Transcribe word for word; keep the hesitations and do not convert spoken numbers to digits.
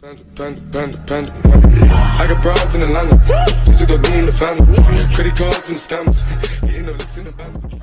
Panda, panda, panda, panda, panda. I got broads in Atlanta, just to go lean the family. Credit cards and scams, getting up, looks in the band.